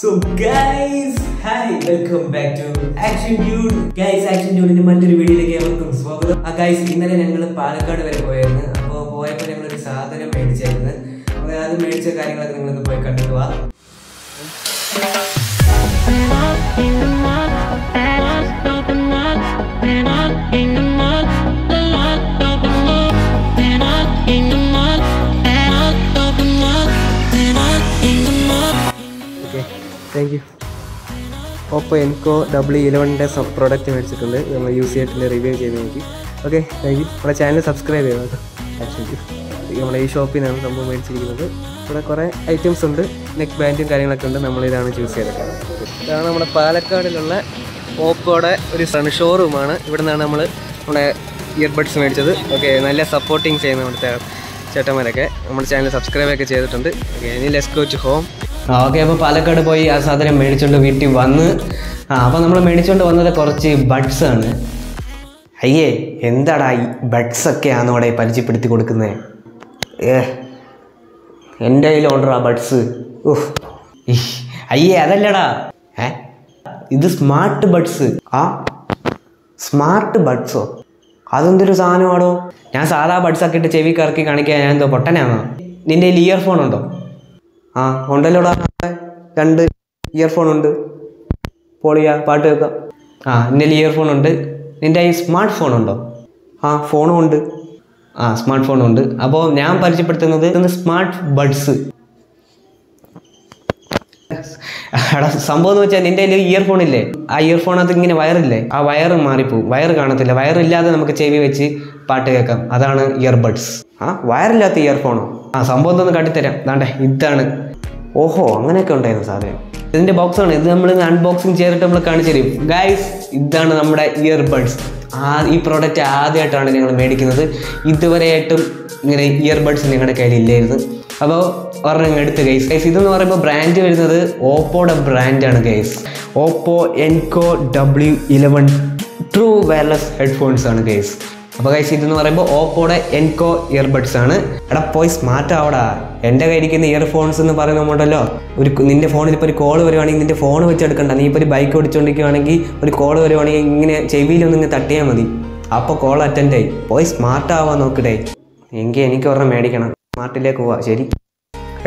So guys, hi, welcome back to Action dude. Guys, Action dude in another video. Guys, ഇന്നലെ ഞങ്ങൾ പാലക്കാട് വരെ പോയിരുന്നു. അപ്പോൾ പോയപ്പോൾ ഞങ്ങൾ ഒരു സാധനം മേടിച്ചായിരുന്നു. അപ്പോൾ അത് മേടിച്ച കാര്യങ്ങളൊക്കെ നിങ്ങൾ ഒന്ന് പോയി കണ്ടിട്ട് വാ. Thank you. Oppo Enco W11 product മേടിച്ചിട്ടുണ്ട്. നമ്മൾ യൂസ് ചെയ്തിട്ട് റിവ്യൂ ചെയ്ത് നോക്കി. Okay, thank you. നമ്മുടെ ചാനൽ സബ്സ്ക്രൈബ് ചെയ്യണം. ആക്ച്വലി നമ്മുടെ ഈ ഷോപ്പിൽ നിന്നാണ് സംഭവം മേടിച്ചിരിക്കുന്നത്. ഇവിടെ കുറേ ഐറ്റംസ് ഉണ്ട്, നെക്ക് ബാൻഡും കാര്യങ്ങളൊക്കെ ഉണ്ട്. നമ്മളിതാണ് ചൂസ് ചെയ്തത്. ഇതാണ് നമ്മുടെ പാലക്കാടിലുള്ള ഓപ്പോയുടെ ഒരു ഷോറൂമാണ്. ഇവിടെ നിന്നാണ് നമ്മൾ നമ്മുടെ ഇയർബഡ്സ് മേടിച്ചത്. ഓക്കെ, നല്ല സപ്പോർട്ടിങ് ചെയ്യുന്ന അവിടുത്തെ ചേട്ടന്മാരൊക്കെ. നമ്മുടെ ചാനൽ സബ്സ്ക്രൈബൊക്കെ ചെയ്തിട്ടുണ്ട്. ഓക്കെ, ഇനി let's go to home. Okay, അപ്പോൾ പാലക്കാട് പോയി ആ സാധനം മേടിച്ചുകൊണ്ട് വീട്ടിൽ വന്ന് അപ്പോൾ നമ്മൾ മേടിച്ചുകൊണ്ട് വന്നത് കുറച്ച് ബഡ്സാണ്. അയ്യേ, എന്താടാ ഈ ബഡ്സൊക്കെയാണോ അവിടെ പരിചയപ്പെടുത്തി കൊടുക്കുന്നത്? എൻ്റെ കയ്യിൽ ഓർഡർ ആ ബഡ്സ്. ഓഹ്, അയ്യേ അതല്ലടാ, ഇത് സ്മാർട്ട് ബഡ്സ്. ആ സ്മാർട്ട് ബഡ്സോ? അതെന്തൊരു സാധനമാണോ? ഞാൻ സാധാ ബഡ്സൊക്കെ ഇട്ട് ചെവി കറക്കി കാണിക്കാൻ ഞാൻ എന്തോ പൊട്ടനാണോ? നിൻ്റെ കയ്യിൽ ഇയർ ഫോൺ ഉണ്ടോ? ആ ഉണ്ടല്ലോടാ, രണ്ട് ഇയർഫോൺ ഉണ്ട്. പോളിയാ പാട്ട് കേൾക്കാം. ആ, എൻ്റെ ഇയർഫോൺ ഉണ്ട്. നിൻ്റെ ഈ സ്മാർട്ട് ഫോൺ ഉണ്ടോ? ആ ഫോണും ഉണ്ട്. ആ സ്മാർട്ട് ഫോണും ഉണ്ട്. അപ്പോൾ ഞാൻ പരിചയപ്പെടുത്തുന്നത് ഇന്ന് സ്മാർട്ട് ബഡ്സ്. എടാ സംഭവം എന്ന് വെച്ചാൽ നിൻ്റെ കയ്യിൽ ഇയർഫോൺ ഇല്ലേ, ആ ഇയർഫോണകത്ത് ഇങ്ങനെ വയറില്ലേ, ആ വയറ് മാറിപ്പോവും, വയറ് കാണത്തില്ല. വയറില്ലാതെ നമുക്ക് ചെവി വെച്ച് പാട്ട് കേൾക്കാം. അതാണ് ഇയർബഡ്സ്. ആ വയറില്ലാത്ത ഇയർഫോണോ? ആ സംഭവം ഒന്ന് കാട്ടിത്തരാം. ദാണ്ടേ ഇതാണ്. ഓഹോ, അങ്ങനെയൊക്കെ ഉണ്ടായിരുന്നു സാധനം. ഇതിൻ്റെ ബോക്സാണ് ഇത്. നമ്മൾ അൺബോക്സിങ് ചെയ്തിട്ട് നമ്മൾ കാണിച്ചു തരും. ഗൈസ്, ഇതാണ് നമ്മുടെ ഇയർബഡ്സ്. ഈ പ്രോഡക്റ്റ് ആദ്യമായിട്ടാണ് ഞങ്ങൾ മേടിക്കുന്നത്. ഇതുവരെയായിട്ടും ഇങ്ങനെ ഇയർബഡ്സ് ഞങ്ങളുടെ കയ്യിലില്ലായിരുന്നു. അപ്പോൾ ഒരെണ്ണം എടുത്ത് ഗൈസ്. ഗൈസ്, ഇതെന്ന് പറയുമ്പോൾ ബ്രാൻഡ് വരുന്നത് ഓപ്പോയുടെ ബ്രാൻഡാണ് guys. Oppo Enco W11 true wireless headphones ആണ് ഗൈസ്. അപ്പോൾ ഗൈസ്, ഇതെന്ന് പറയുമ്പോൾ ഓപ്പോയുടെ എൻകോ ഇയർബഡ്സ് ആണ്. എടാ പോയി സ്മാർട്ട് ആവടാ. എൻ്റെ കയ്യിരിക്കുന്ന ഇയർഫോൺസ് എന്ന് പറയുന്നുണ്ടല്ലോ, ഒരു നിൻ്റെ ഫോണിൽ ഇപ്പോൾ ഒരു കോൾ വരുവാണെങ്കിൽ നിൻ്റെ ഫോൺ വെച്ചെടുക്കണ്ട. നീ ഇപ്പോൾ ഒരു ബൈക്ക് ഓടിച്ചുകൊണ്ടിരിക്കുകയാണെങ്കിൽ ഒരു കോൾ വരുവാണെങ്കിൽ ഇങ്ങനെ ചെവിയിലൊന്നും ഇങ്ങനെ തട്ടിയാൽ മതി. അപ്പോൾ കോൾ അറ്റൻഡ് ആയി. പോയി സ്മാർട്ട് ആവാൻ നോക്കിട്ടേ. എങ്കിൽ എനിക്ക് ഒരെണ്ണം മേടിക്കണം. സ്മാർട്ടിലേക്ക് പോവാ. ശരി,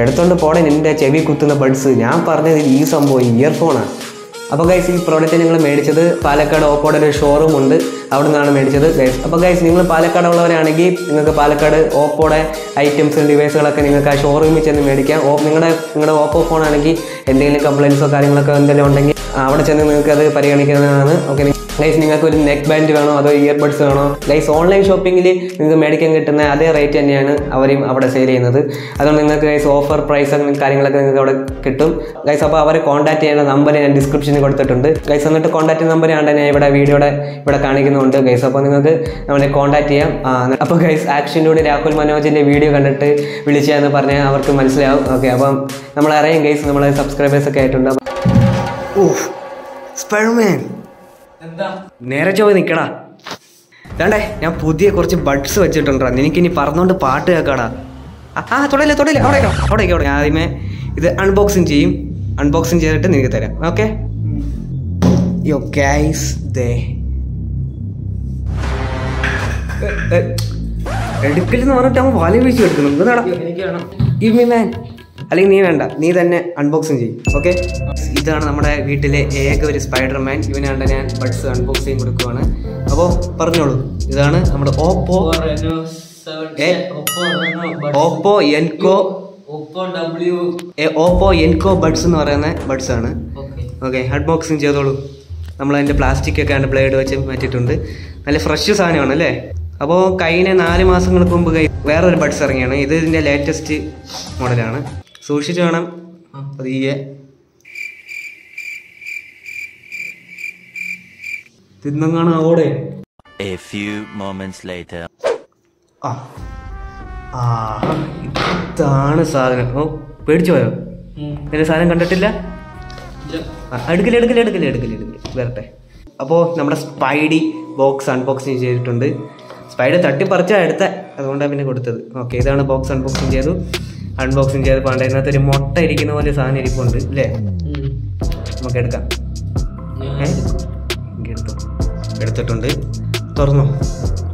എടുത്തോണ്ട് പോടെ നിൻ്റെ ചെവി കുത്തുന്ന ബഡ്സ്. ഞാൻ പറഞ്ഞത് ഈ സംഭവം ഇയർഫോണാണ്. അപ്പോൾ ഗൈസ്, ഈ പ്രോഡക്റ്റ് ഞങ്ങൾ മേടിച്ചത് പാലക്കാട് ഓപ്പോടെ ഒരു ഷോറൂം ഉണ്ട്, അവിടെ നിന്നാണ് മേടിച്ചത് ഗൈസ്. അപ്പോൾ ഗൈസ്, നിങ്ങൾ പാലക്കാട് ഉള്ളവരാണെങ്കിൽ നിങ്ങൾക്ക് പാലക്കാട് ഓപ്പോടെ ഐറ്റംസും ഡിവൈസുകളൊക്കെ നിങ്ങൾക്ക് ആ ഷോറൂമിൽ ചെന്ന് മേടിക്കാം. നിങ്ങളുടെ ഓപ്പോ ഫോണാണെങ്കിൽ എന്തെങ്കിലും കംപ്ലയിൻസോ കാര്യങ്ങളൊക്കെ എന്തെങ്കിലും ഉണ്ടെങ്കിൽ അവിടെ ചെന്ന് നിങ്ങൾക്ക് അത് പരിഗണിക്കുന്നതാണ്. ഓക്കെ ഗൈസ്, നിങ്ങൾക്ക് ഒരു നെക്ക് ബാൻഡ് വേണോ അതോ ഇയർബഡ്സ് വേണോ? ഗൈസ്, ഓൺലൈൻ ഷോപ്പിങ്ങിൽ നിങ്ങൾക്ക് മേടിക്കാൻ കിട്ടുന്ന അതേ റേറ്റ് തന്നെയാണ് അവരും അവിടെ സെയിൽ ചെയ്യുന്നത്. അതുകൊണ്ട് നിങ്ങൾക്ക് ഗൈസ് ഓഫർ പ്രൈസും കാര്യങ്ങളൊക്കെ നിങ്ങൾക്ക് അവിടെ കിട്ടും ഗൈസ്. അപ്പോൾ അവരെ കോൺടാക്ട് ചെയ്യേണ്ട നമ്പർ ഞാൻ ഡിസ്ക്രിപ്ഷനിൽ കൊടുത്തിട്ടുണ്ട് ഗൈസ്. എന്നിട്ട് കോൺടാക്ട് നമ്പറാണ് ഞാൻ ഇവിടെ കാണിക്കുന്നുണ്ട് ഗൈസ്. അപ്പോൾ നിങ്ങൾക്ക് നമ്മളെ കോൺടാക്ട് ചെയ്യാം. അപ്പോൾ ഗൈസ്, ആക്ഷനിലൂടെ രാഹുൽ മനോജിൻ്റെ വീഡിയോ കണ്ടിട്ട് വിളിച്ചതെന്ന് പറഞ്ഞാൽ അവർക്ക് മനസ്സിലാവും. ഓക്കെ, അപ്പം നമ്മളറിയാം ഗൈസ്, നമ്മളെ സബ്സ്ക്രൈബേഴ്സൊക്കെ ആയിട്ടുണ്ട്. നേരെ ചോദ്യം നിൽക്കടാ. വേണ്ടേ, ഞാൻ പുതിയ കുറച്ച് ബഡ്സ് വെച്ചിട്ടുണ്ടാ. എനിക്കിനി പറഞ്ഞോണ്ട് പാട്ട് കേൾക്കാടാ. ആ തുടയില്ല തുടയില്ല, അവിടേക്കോ. ഞാൻ ആദ്യമേ ഇത് അൺബോക്സിങ് ചെയ്യും. അൺബോക്സിങ് ചെയ്തിട്ട് നിങ്ങൾക്ക് തരാം. ഓക്കെ എടുക്കലെന്ന് പറഞ്ഞിട്ട് അവൻ വല വീഴ്ച എടുക്കുന്നു. അല്ലെങ്കിൽ നീ വേണ്ട, നീ തന്നെ അൺബോക്സിങ് ചെയ്യും. ഓക്കെ, ഇതാണ് നമ്മുടെ വീട്ടിലെ ഏക ഒരു സ്പൈഡർമാൻ. ഇവനാണ്ട് ഞാൻ ബഡ്സ് അൺബോക്സിങ് കൊടുക്കുവാണ്. അപ്പോൾ പറഞ്ഞോളൂ, ഇതാണ് നമ്മുടെ ഓപ്പോ എൻകോ ബഡ്സ് എന്ന് പറയുന്ന ബഡ്സ് ആണ്. ഓക്കെ, അൺബോക്സിങ് ചെയ്തോളൂ. നമ്മളതിൻ്റെ പ്ലാസ്റ്റിക് ഒക്കെ അതിൻ്റെ ബ്ലേഡ് വെച്ച് മാറ്റിയിട്ടുണ്ട്. നല്ല ഫ്രഷ് സാധനമാണ് അല്ലേ? അപ്പോൾ കഴിഞ്ഞ 4 മാസങ്ങൾക്ക് മുമ്പ് വേറൊരു ബഡ്സ് ഇറങ്ങിയാണ്. ഇത് ഇതിൻ്റെ ലേറ്റസ്റ്റ് മോഡലാണ്. സൂക്ഷിച്ച് വേണം പതിയെ. തിന്നങ്ങാണ് അവോടെ. A few moments later. ഇതാണ് സാധനം. ഓ പേടിച്ചു പോയോ? എൻ്റെ സാധനം കണ്ടിട്ടില്ല. എടുക്കില്ല. വരട്ടെ. അപ്പോൾ നമ്മുടെ സ്പൈഡി ബോക്സ് അൺബോക്സിങ് ചെയ്തിട്ടുണ്ട്. സ്പൈഡി തട്ടിപ്പറിച്ചാണ് എടുത്ത, അതുകൊണ്ടാണ് പിന്നെ കൊടുത്തത്. ഓക്കെ, ഇതാണ് ബോക്സ്. അൺബോക്സിങ് ചെയ്തു. അൺബോക്സിങ് ചെയ്ത് പാണ്ട. ഇതിനകത്ത് ഒരു മുട്ട ഇരിക്കുന്ന പോലെ സാധനം ഇരിപ്പുണ്ട് അല്ലേ? നമുക്ക് എടുക്കാം. എടുത്തു എടുത്തിട്ടുണ്ട്. തുറന്നു,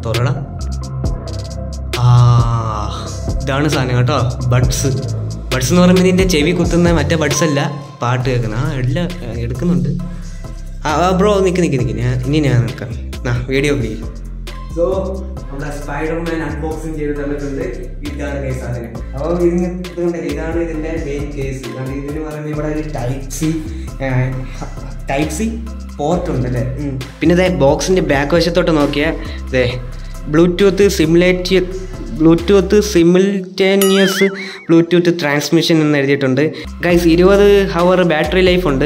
തുറടാ. ഇതാണ് സാധനം കേട്ടോ, ബഡ്സ്. ബഡ്സ് എന്ന് പറയുമ്പോൾ ഇതിൻ്റെ ചെവി കുത്തുന്ന മറ്റേ ബഡ്സ് അല്ല, പാട്ട് കേൾക്കുന്ന ആ എല്ലാം എടുക്കുന്നുണ്ട്. ആ ബ്രോ നിൽക്ക് നിൽക്ക് നിൽക്ക്, ഞാൻ നിൽക്കാം. ആ വീഡിയോ പ്ലീസ്. സോ നമ്മുടെ സ്പൈഡർമാൻ അൺബോക്സിങ് ചെയ്ത് തന്നിട്ടുണ്ട്. ഇതാണ് കേസ് സാധനം. അപ്പോൾ ഇതിന് ഇതാണ് ഇതിൻ്റെ മെയിൻ കേസ്. കാരണം ഇതിന് പറയുമ്പോൾ ഇവിടെ ഒരു ടൈപ്പ് സി പോർട്ട് ഉണ്ട് അല്ലേ. പിന്നെ ഇതേ ബോക്സിൻ്റെ ബാക്ക് വശത്തോട്ട് നോക്കിയാൽ ഇതേ ബ്ലൂടൂത്ത് സിമിൽറ്റേനിയസ് ബ്ലൂടൂത്ത് ട്രാൻസ്മിഷൻ എന്ന് എഴുതിയിട്ടുണ്ട്. ഗൈസ് 20 ഹവർ ബാറ്ററി ലൈഫ് ഉണ്ട്.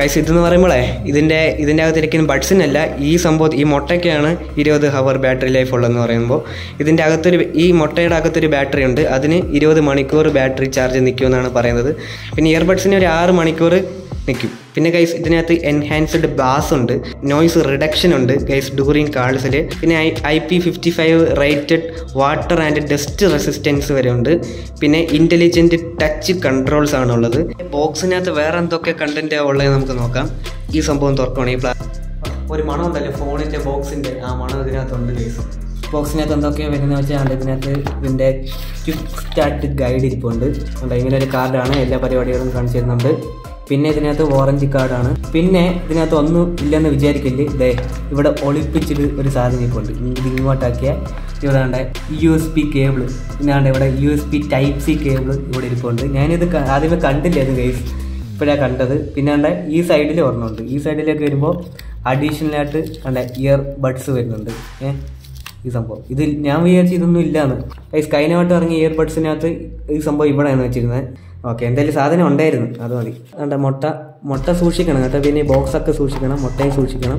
ഗൈസ് ഇതെന്ന് പറയുമ്പോളേ ഇതിൻ്റെ അകത്തിരിക്കുന്ന ബഡ്സിനല്ല, ഈ സംഭവം ഈ മുട്ടയ്ക്കാണ് 20 ഹവർ ബാറ്ററി ലൈഫ് ഉള്ളതെന്ന് പറയുമ്പോൾ. ഇതിൻ്റെ അകത്തൊരു ഈ മുട്ടയുടെ അകത്തൊരു ബാറ്ററി ഉണ്ട്, അതിന് 20 മണിക്കൂർ ബാറ്ററി ചാർജ് നിൽക്കുമെന്നാണ് പറയുന്നത്. പിന്നെ ഇയർബഡ്സിന് ഒരു 6 മണിക്കൂർ നിൽക്കും. പിന്നെ ഗൈസ് ഇതിനകത്ത് എൻഹാൻസ്ഡ് ബാസ് ഉണ്ട്, നോയ്സ് റിഡക്ഷൻ ഉണ്ട് ഗൈസ് ഡ്യൂറിങ് കാൾസിൽ. പിന്നെ IP55 rated water and dust resistance വരെ ഉണ്ട്. പിന്നെ ഇൻ്റലിജൻറ്റ് ടച്ച് കൺട്രോൾസ് ആണുള്ളത്. ബോക്സിനകത്ത് വേറെ എന്തൊക്കെ കണ്ടൻറ്റ് ഉള്ളത് നമുക്ക് നോക്കാം. ഈ സംഭവം തുറക്കുകയാണെങ്കിൽ ഒരു മണം ഉണ്ടല്ലോ ഫോണിൻ്റെ ബോക്സിൻ്റെ, ആ മണം ഇതിനകത്തുണ്ട് ഗൈസ്. ബോക്സിനകത്ത് എന്തൊക്കെയാണ് വരുന്നതെന്ന് വെച്ചാൽ ഇതിനകത്ത് ഇതിൻ്റെ ക്വിക്ക് സ്റ്റാർട്ട് ഗൈഡ് ഇരിപ്പുണ്ട്. ഇങ്ങനെ ഒരു കാർഡാണ്, എല്ലാ പരിപാടികളും കാണിച്ചു തരുന്നുണ്ട്. പിന്നെ ഇതിനകത്ത് വാറണ്ടി കാർഡാണ്. പിന്നെ ഇതിനകത്ത് ഒന്നും ഇല്ലെന്ന് വിചാരിക്കല്, ഇതേ ഇവിടെ ഒളിപ്പിച്ചിട്ട് ഒരു സാധനം ഇപ്പോണ്ട്. ഇത് ഇങ്ങോട്ടാക്കിയ ഇവിടെ ഉണ്ട് USB കേബിൾ. ഇതാണ്ട് ഇവിടെ USB Type-C കേബിൾ ഇവിടെ ഇരിപ്പുണ്ട്. ഞാനിത് ആദ്യമേ കണ്ടില്ല, ഇത് ഗൈസ് ഇപ്പോഴാണ് കണ്ടത്. പിന്നെ ഉണ്ട് ഈ സൈഡിൽ ഒരെണ്ണമുണ്ട്. ഈ സൈഡിലേക്ക് വരുമ്പോൾ അഡീഷണലായിട്ട് ഉണ്ട് ഇയർ ബഡ്സ് വരുന്നുണ്ട്. ഈ സംഭവം ഇത് ഞാൻ വിചാരിച്ചു ഇതൊന്നും ഇല്ലയെന്ന്. ഗൈസ് കഴിഞ്ഞവട്ടം ഇറങ്ങിയ ഇയർ ബഡ്സിനകത്ത് ഈ സംഭവം ഇവിടെയാണ് വെച്ചിരുന്നത്. ഓക്കെ, എന്തായാലും സാധനം ഉണ്ടായിരുന്നു, അത് മതി. അതുകൊണ്ട് മുട്ട സൂക്ഷിക്കണം കേട്ടോ. പിന്നെ ഈ ബോക്സൊക്കെ സൂക്ഷിക്കണം, മുട്ടയും സൂക്ഷിക്കണം.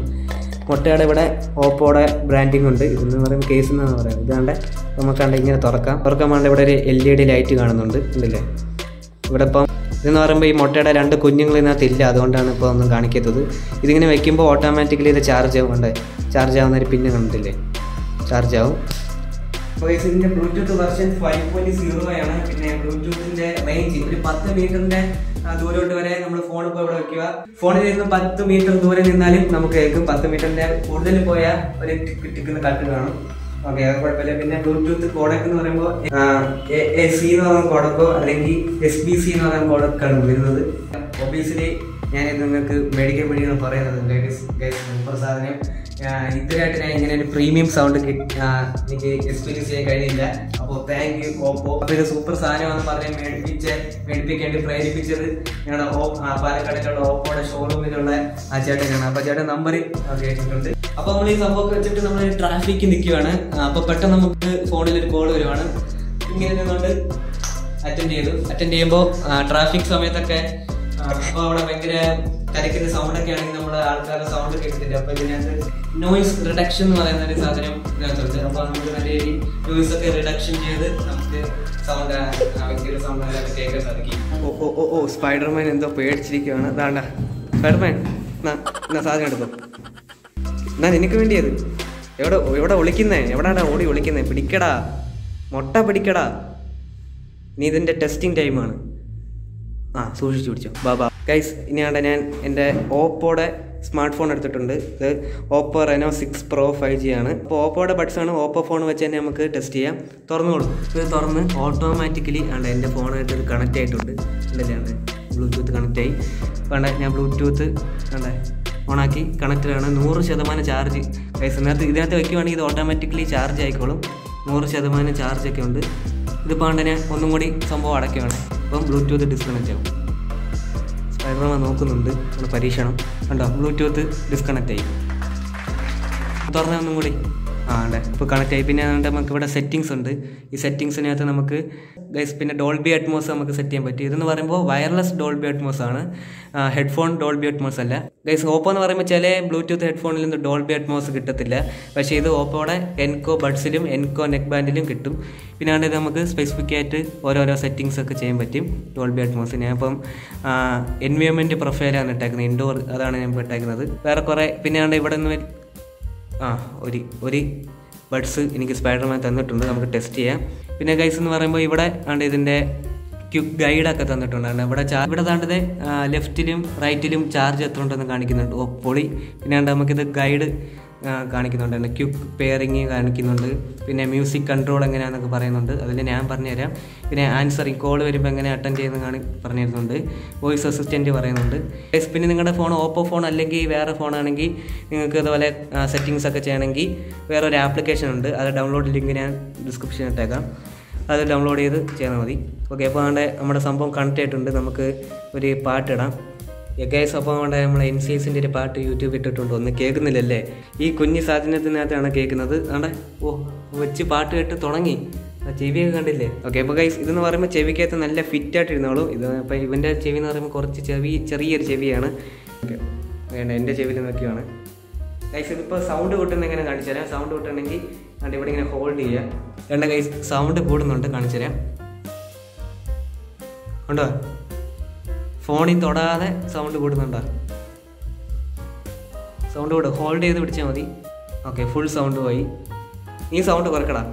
മുട്ടയുടെ ഇവിടെ ഓപ്പോടെ ബ്രാൻഡിങ് ഉണ്ട്. ഇതെന്ന് പറയുമ്പോൾ കേസ് എന്നാണ് പറയുന്നത്. ഇതാണ്ട് നമുക്ക് കണ്ട ഇങ്ങനെ തുറക്കാൻ വേണ്ട ഇവിടെ ഒരു LED ലൈറ്റ് കാണുന്നുണ്ട്, ഉണ്ടല്ലേ ഇവിടെ. ഇപ്പം ഇതെന്ന് പറയുമ്പോൾ ഈ മുട്ടയുടെ 2 കുഞ്ഞുങ്ങൾ ഇതിനകത്ത് ഇല്ല, അതുകൊണ്ടാണ് ഇപ്പോൾ ഒന്നും കാണിക്കാത്തത്. ഇതിങ്ങനെ വയ്ക്കുമ്പോൾ ഓട്ടോമാറ്റിക്കലി ഇത് ചാർജ് ആവും. ഉണ്ട് ചാർജ് ആവുന്ന ഒരു പിന്നെ കണ്ടില്ലേ, ചാർജ് ആവും. അപ്പോൾ ഇതിൻ്റെ ബ്ലൂടൂത്ത് വെർഷൻ 5.0 ആണ്. പിന്നെ ബ്ലൂടൂത്തിൻ്റെ റേഞ്ച് ഒരു 10 മീറ്ററിൻ്റെ ദൂരോട്ട് വരെ നമ്മൾ ഫോൺ ഇപ്പോൾ ഇവിടെ വയ്ക്കുക. ഫോണിൽ നിന്ന് 10 മീറ്റർ ദൂരെ നിന്നാലും നമുക്ക് കേൾക്കും. 10 മീറ്ററിൻ്റെ കൂടുതൽ പോയാൽ ഒരു ടിക്കുന്ന കട്ട് കാണും. ഓക്കെ, അത് കുഴപ്പമില്ല. പിന്നെ ബ്ലൂടൂത്ത് കോഡക്ക് എന്ന് പറയുമ്പോൾ AC എന്ന് പറയുന്ന കോഡക്കോ അല്ലെങ്കിൽ SBC എന്ന് പറയുന്ന കോഡക്കാണ് വരുന്നത്. ഒബിയസ്ലി ഞാനിത് നിങ്ങൾക്ക് മേടിക്കാൻ വേണ്ടിയാണ് പറയുന്നത്. സൂപ്പർ സാധനം. ഇതിനായിട്ട് ഞാൻ ഇങ്ങനെ ഒരു പ്രീമിയം സൗണ്ട് എനിക്ക് എക്സ്പീരിയൻസ് ചെയ്യാൻ കഴിഞ്ഞില്ല. അപ്പോൾ താങ്ക് യു ഓപ്പോ. അപ്പോൾ ഇത് സൂപ്പർ സാധനമാണെന്ന് പറഞ്ഞ് മേടിപ്പിക്കേണ്ടി പ്രേരിപ്പിച്ചത് ഞങ്ങളുടെ പാലക്കാടിലുള്ള ഓപ്പോയുടെ ഷോറൂമിലുള്ള ആ ചേട്ടനാണ്. അപ്പോൾ ചേട്ടൻ നമ്പർ കേട്ടിട്ടുണ്ട്. അപ്പോൾ നമ്മൾ ഈ സംഭവമൊക്കെ വെച്ചിട്ട് നമ്മളൊരു ട്രാഫിക്കിൽ നിൽക്കുകയാണ്. അപ്പോൾ പെട്ടെന്ന് നമുക്ക് ഫോണിൽ ഒരു കോൾ വരുവാണ്. ഇങ്ങനെ നിന്നുകൊണ്ട് അറ്റൻഡ് ചെയ്യുമ്പോൾ ട്രാഫിക് സമയത്തൊക്കെ അപ്പോൾ അവിടെ ഭയങ്കര കരയ്ക്കുന്ന സൗണ്ടൊക്കെ ആണെങ്കിൽ നമ്മുടെ ആൾക്കാരുടെ സൗണ്ട് കേൾക്കുന്നില്ല. അപ്പോൾ ഇതിനകത്ത് നോയ്സ് റിഡക്ഷൻ എന്ന് പറയുന്ന ഒരു സാധനം ഇതിനകത്തുണ്ട്. അപ്പോൾ നമുക്ക് നല്ല രീതിയിൽ നോയ്സൊക്കെ റിഡക്ഷൻ ചെയ്ത് നമുക്ക് സൗണ്ട് ഭയങ്കര സൗണ്ടായിട്ട് കേൾക്കാൻ സാധിക്കും. ഓ സ്പൈഡർമാൻ എന്തോ പേടിച്ചിരിക്കുകയാണ്. അതാണ്ട സ്പൈഡർമാൻ എന്നാ സാധനം എടുക്കും, എന്നാ നിനക്ക് വേണ്ടിയത്. എവിടെ ഒളിക്കുന്നേ, എവിടാണ്ടാ ഓടി ഒളിക്കുന്നേ? പിടിക്കടാ മുട്ട, പിടിക്കടാ. നീ ഇതിൻ്റെ ടെസ്റ്റിംഗ് ടൈമാണ്. ആ സൂക്ഷിച്ചു പിടിച്ചോ ബാബാ. ഗൈസ് ഇനിയാണ്ട് ഞാൻ എൻ്റെ ഓപ്പോയുടെ സ്മാർട്ട് ഫോൺ എടുത്തിട്ടുണ്ട്. ഇത് ഓപ്പോ Reno 6 Pro 5G ആണ്. അപ്പോൾ ഓപ്പോയുടെ ബഡ്സാണ്. ഓപ്പോ ഫോൺ വെച്ച് തന്നെ നമുക്ക് ടെസ്റ്റ് ചെയ്യാം. തുറന്നു കൊടുക്കും, ഇത് തുറന്ന് ഓട്ടോമാറ്റിക്കലി ആണ് എൻ്റെ ഫോണായിട്ട് ഇത് കണക്റ്റ് ആയിട്ടുണ്ട്. ഇല്ലല്ലേ ബ്ലൂടൂത്ത് കണക്റ്റ് ആയി. വേണ്ട ഞാൻ ബ്ലൂടൂത്ത് വേണ്ടേ ഓണാക്കി കണക്റ്റഡാണ്. 100% ചാർജ്. ഗൈസ് ഇതിനകത്ത് വയ്ക്കുവാണെങ്കിൽ ഇത് ഓട്ടോമാറ്റിക്കലി ചാർജ് ആയിക്കോളും. 100% ചാർജൊക്കെ ഉണ്ട്. ഇതിപ്പോൾ വേണ്ട ഞാൻ ഒന്നും കൂടി സംഭവം അടയ്ക്കുകയാണ്. അപ്പം ബ്ലൂടൂത്ത് ഡിസ്കണക്റ്റ് ആവും. സ്പൈഡർമാൻ നോക്കുന്നുണ്ട്, നമ്മുടെ പരീക്ഷണം കണ്ടോ. ബ്ലൂടൂത്ത് ഡിസ്കണക്റ്റ് ആയി. തുറന്ന ഒന്നും കൂടി ആ ഉണ്ടേ ഇപ്പോൾ കണക്റ്റ് ആയി. പിന്നെ അതുകൊണ്ട് നമുക്ക് ഇവിടെ സെറ്റിങ്സ് ഉണ്ട്. ഈ സെറ്റിങ്സിനകത്ത് നമുക്ക് ഗൈസ് പിന്നെ ഡോൾബി അറ്റ്മോസ് നമുക്ക് സെറ്റ് ചെയ്യാൻ പറ്റും. ഇതെന്ന് പറയുമ്പോൾ വയർലെസ് ഡോൾബി അറ്റ്മോസ് ആണ്, ഹെഡ്ഫോൺ ഡോൾബി അറ്റ്മോസ് അല്ല. ഗൈസ് ഓപ്പോ എന്ന് പറയുമ്പോൾ ചില ബ്ലൂടൂത്ത് ഹെഡ്ഫോണിൽ നിന്ന് ഡോൾബി അറ്റ്മോസ് കിട്ടത്തില്ല. പക്ഷേ ഇത് ഓപ്പോയുടെ എൻകോ ബഡ്സിലും എൻകോ നെക്ക് ബാൻഡിലും കിട്ടും. പിന്നെ അതുകൊണ്ട് നമുക്ക് സ്പെസിഫിക് ആയിട്ട് ഓരോരോ സെറ്റിങ്സ് ഒക്കെ ചെയ്യാൻ പറ്റും ഡോൾബി അറ്റ്മോസ്. ഞാനിപ്പം എൻവയോൺമെൻറ്റ് പ്രൊഫൈലാണ് ഇട്ടേക്കുന്നത്, ഇൻഡോർ. അതാണ് ഞാൻ ഇട്ടേക്കുന്നത്. വേറെ കുറേ പിന്നെ അതുകൊണ്ട് ഇവിടെ നിന്ന് ഒരു ബഡ്സ് എനിക്ക് സ്പൈഡർമാൻ തന്നിട്ടുണ്ട്, നമുക്ക് ടെസ്റ്റ് ചെയ്യാം. പിന്നെ ഗൈസ് എന്ന് പറയുമ്പോൾ ഇവിടെ ആണ് ഇതിൻ്റെ guide ഒക്കെ തന്നിട്ടുണ്ട്. ഇവിടെ താണ്ടത് ലെഫ്റ്റിലും റൈറ്റിലും ചാർജ് എത്ര ഉണ്ടെന്ന് കാണിക്കുന്നുണ്ട്. പൊളി. പിന്നെ നമുക്കിത് ഗൈഡ് കാണിക്കുന്നുണ്ട്, ക്യുക്ക് പെയറിങ് കാണിക്കുന്നുണ്ട്. പിന്നെ മ്യൂസിക് കൺട്രോൾ എങ്ങനെയാണെന്നൊക്കെ പറയുന്നുണ്ട്, അതിൽ ഞാൻ പറഞ്ഞുതരാം. പിന്നെ ആൻസറിങ് കോൾ വരുമ്പോൾ എങ്ങനെ അറ്റൻഡ് ചെയ്യുന്നതാണ് പറഞ്ഞിരുന്നുണ്ട്. വോയിസ് അസിസ്റ്റൻറ്റ് പറയുന്നുണ്ട്. പിന്നെ നിങ്ങളുടെ ഫോൺ ഓപ്പോ ഫോൺ അല്ലെങ്കിൽ വേറെ ഫോണാണെങ്കിൽ നിങ്ങൾക്ക് ഇതുപോലെ സെറ്റിങ്സ് ഒക്കെ ചെയ്യണമെങ്കിൽ വേറൊരു ആപ്ലിക്കേഷൻ ഉണ്ട്, അത് ഡൗൺലോഡ് ലിങ്ക് ഞാൻ ഡിസ്ക്രിപ്ഷനിൽ ഇട്ടേക്കാം, അത് ഡൗൺലോഡ് ചെയ്ത് ചെയ്താൽ മതി. ഓക്കെ, അപ്പോൾ അവിടെ നമ്മുടെ സംഭവം കണക്റ്റ് ആയിട്ടുണ്ട്. നമുക്ക് ഒരു പാട്ടിടാം. ഗൈസ്, അപ്പോൾ അവിടെ നമ്മൾ NCSൻ്റെ ഒരു പാട്ട് യൂട്യൂബ് ഇട്ടിട്ടുണ്ട്, ഒന്ന് കേൾക്കുന്നില്ലല്ലേ? ഈ കുഞ്ഞു സാധനത്തിനകത്താണ് കേൾക്കുന്നത്. അവിടെ ഓ വെച്ച് പാട്ട് കേട്ട് തുടങ്ങി, ആ ചെവിയൊക്കെ കണ്ടില്ലേ? ഓക്കെ, അപ്പോൾ ഗൈസ് ഇതെന്ന് പറയുമ്പോൾ ചെവിക്കകത്ത് നല്ല ഫിറ്റായിട്ട് ഇരുന്നോളൂ ഇത്. അപ്പോൾ ഇവൻ്റെ ചെവി എന്ന് പറയുമ്പോൾ കുറച്ച് ചെറിയൊരു ചെവിയാണ്. ഓക്കെ, വേണ്ട എൻ്റെ ചെവിയിൽ നോക്കിയാണ് ഗൈസ്. ഇതിപ്പോൾ സൗണ്ട് കൂട്ടുന്ന എങ്ങനെ കാണിച്ചു തരാം. സൗണ്ട് കൂട്ടണമെങ്കിൽ അവിടെ ഇവിടെ ഇങ്ങനെ ഹോൾഡ് ചെയ്യുക. വേണ്ട ഗൈസ്, സൗണ്ട് കൂടുന്നുണ്ട്, കാണിച്ചു തരാം. ഉണ്ടോ? ഫോണിൽ തൊടാതെ സൗണ്ട് കൂടുന്നുണ്ടോ? സൗണ്ട് കൂടും. ഹോൾഡ് ചെയ്ത് പിടിച്ചാൽ മതി. ഓക്കെ, ഫുൾ സൗണ്ട് പോയി. നീ സൗണ്ട് കുറക്കടാ.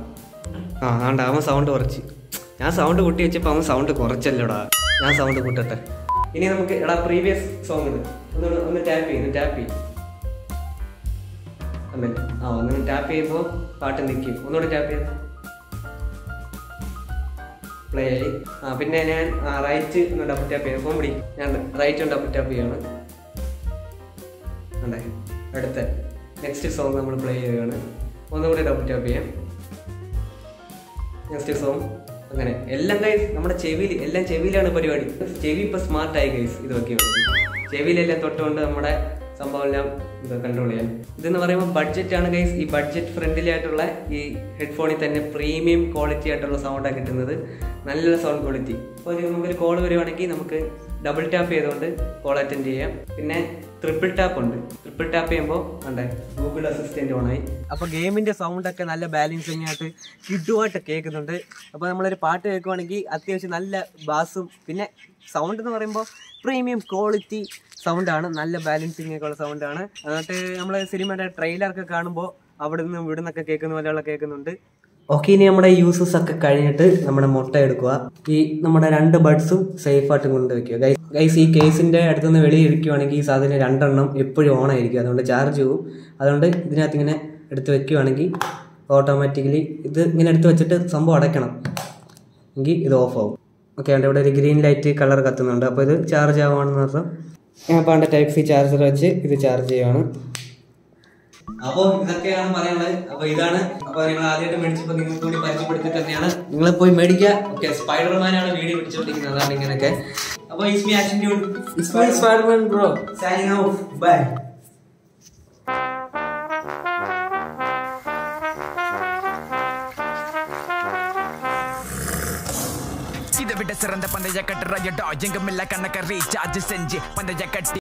ആ ആണ്ട, അവൻ സൗണ്ട് കുറച്ച്. ഞാൻ സൗണ്ട് കൂട്ടി വെച്ചപ്പോൾ അവൻ സൗണ്ട് കുറച്ചല്ലോടാ. ഞാൻ സൗണ്ട് കൂട്ടട്ടെ. ഇനി നമുക്ക് എടാ പ്രീവിയസ് സോങ് ഉണ്ട്, ഒന്ന് ടാപ്പ് ചെയ്യുന്നു. ടാപ്പ് ചെയ്യും. അല്ലേ? ആ, ഒന്ന് ടാപ്പ് ചെയ്യുമ്പോൾ പാട്ട് നിൽക്കും. ഒന്നുകൂടെ ടാപ്പ് ചെയ്യും, പ്ലേ ആയി. ആ, പിന്നെ ഞാൻ റൈറ്റ് ഒന്ന് ഡബിൾ ടാപ്പ് ചെയ്യണം. ഫോൺ പിടി, ഞാൻ റൈറ്റ് ഒന്ന് ഡബിൾ ടാപ്പ് ചെയ്യണം. അതെ, അടുത്ത നെക്സ്റ്റ് സോങ് നമ്മൾ പ്ലേ ചെയ്യുകയാണ്. ഒന്നുകൂടി ഡബിൾ ടാപ്പ് ചെയ്യാം. Next song. അങ്ങനെ എല്ലാം ഗൈസ് നമ്മുടെ ചെവിയിൽ, എല്ലാം ചെവിയിലാണ് പരിപാടി. ചെവി ഇപ്പോൾ സ്മാർട്ടായി ഗൈസ്. ഇതൊക്കെയാണ് ചെവിയിലെല്ലാം തൊട്ടുകൊണ്ട് നമ്മുടെ സംഭവം എല്ലാം ഇത് കൺട്രോൾ ചെയ്യാൻ. ഇതെന്ന് പറയുമ്പോൾ ബഡ്ജറ്റാണ് ഗൈസ്. ഈ ബഡ്ജറ്റ് ഫ്രണ്ട്ലി ആയിട്ടുള്ള ഈ ഹെഡ്ഫോണിൽ തന്നെ പ്രീമിയം ക്വാളിറ്റി ആയിട്ടുള്ള സൗണ്ടാണ് കിട്ടുന്നത്, നല്ല സൗണ്ട് ക്വാളിറ്റി. അപ്പോൾ നമുക്കൊരു കോൾ വരുവാണെങ്കിൽ നമുക്ക് ഡബിൾ ടാപ്പ് ചെയ്തുകൊണ്ട് കോൾ അറ്റൻഡ് ചെയ്യാം. പിന്നെ ട്രിപ്പിൾ ടാപ്പ് ഉണ്ട്. ട്രിപ്പിൾ ടാപ്പ് ചെയ്യുമ്പോൾ ഉണ്ട് ഗൂഗിൾ അസിസ്റ്റൻ്റ് ഓണായി. അപ്പോൾ ഗെയിമിൻ്റെ സൗണ്ടൊക്കെ നല്ല ബാലൻസിങ് ആയിട്ട് കിടുവായിട്ട് കേൾക്കുന്നുണ്ട്. അപ്പോൾ നമ്മളൊരു പാട്ട് കേൾക്കുവാണെങ്കിൽ അത്യാവശ്യം നല്ല ബാസും. പിന്നെ സൗണ്ട് എന്ന് പറയുമ്പോൾ പ്രീമിയം ക്വാളിറ്റി സൗണ്ടാണ്, നല്ല ബാലൻസിങ് ഒക്കെ ഉള്ള സൗണ്ടാണ്. എന്നിട്ട് നമ്മൾ സിനിമയുടെ ട്രെയിലറൊക്കെ കാണുമ്പോൾ അവിടെ നിന്ന് ഇവിടെ നിന്നൊക്കെ കേൾക്കുന്ന പോലെയുള്ള കേൾക്കുന്നുണ്ട്. ഓക്കെ, ഇനി നമ്മുടെ യൂസസ് ഒക്കെ കഴിഞ്ഞിട്ട് നമ്മുടെ മുട്ട എടുക്കുക. ഈ നമ്മുടെ രണ്ട് ബഡ്സും സേഫായിട്ട് കൊണ്ടുവയ്ക്കുക ഗൈസ്. ഗൈസ്, ഈ കേസിൻ്റെ അടുത്തുനിന്ന് വെളിയിലിരിക്കുവാണെങ്കിൽ ഈ സാധനം രണ്ടെണ്ണം എപ്പോഴും ഓണായിരിക്കും, അതുകൊണ്ട് ചാർജ് പോവും. അതുകൊണ്ട് ഇതിനകത്ത് ഇങ്ങനെ എടുത്ത് വെക്കുവാണെങ്കിൽ ഓട്ടോമാറ്റിക്കലി ഇത് ഇങ്ങനെ എടുത്ത് വെച്ചിട്ട് സംഭവം അടയ്ക്കണം എങ്കിൽ ഇത് ഓഫ് ആവും. ഓക്കെ, അവിടെ ഇവിടെ ഒരു ഗ്രീൻ ലൈറ്റ് കളർ കത്തുന്നുണ്ട്, അപ്പോൾ ഇത് ചാർജ് ആവുകയാണെന്ന് അർത്ഥം. അപ്പോൾ അതിൻ്റെ Type-C ചാർജർ വെച്ച് ഇത് ചാർജ് ചെയ്യുകയാണ്. അപ്പോൾ ഇതൊക്കെയാണ് പറയാനുള്ളത്. അപ്പോൾ ഇതാണ്, അപ്പോൾ നിങ്ങൾ ആദ്യമായിട്ട് മേടിച്ചപ്പോൾ നിങ്ങൾക്ക് കൂടി പരിചയപ്പെടുത്തി തന്നെയാണ്, നിങ്ങളെ പോയി മേടിക്കുക. ഓക്കെ, സ്പൈഡർമാനാണ് വീഡിയോ പിടിച്ചുകൊണ്ടിരിക്കുന്നത്, അതാണ് ഇങ്ങനെയൊക്കെ. അപ്പോൾ it's me action dude, it's my Spiderman bro, signing out, bye. சிறந்த பந்தய கட்டுற எங்க மில்ல கணக்க ரீசார்ஜ் செஞ்சு பந்தய கட்டி